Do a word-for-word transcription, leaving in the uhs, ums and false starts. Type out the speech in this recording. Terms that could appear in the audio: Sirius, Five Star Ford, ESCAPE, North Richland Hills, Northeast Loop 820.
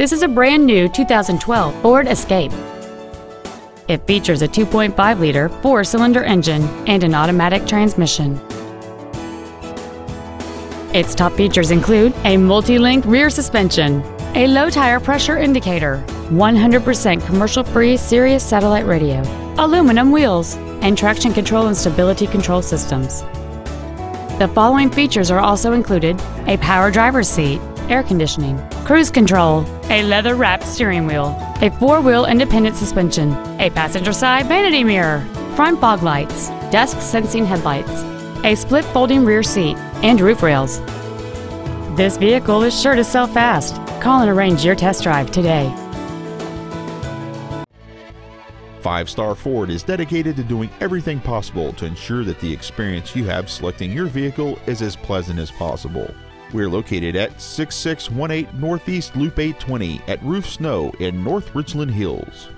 This is a brand new two thousand twelve Ford Escape. It features a two point five liter four-cylinder engine and an automatic transmission. Its top features include a multi-link rear suspension, a low tire pressure indicator, one hundred percent commercial-free Sirius satellite radio, aluminum wheels, and traction control and stability control systems. The following features are also included: a power driver's seat, air conditioning, cruise control, a leather-wrapped steering wheel, a four-wheel independent suspension, a passenger side vanity mirror, front fog lights, dusk sensing headlights, a split folding rear seat, and roof rails. This vehicle is sure to sell fast. Call and arrange your test drive today. Five Star Ford is dedicated to doing everything possible to ensure that the experience you have selecting your vehicle is as pleasant as possible. We're located at six six one eight Northeast Loop eight twenty at Roof Snow in North Richland Hills.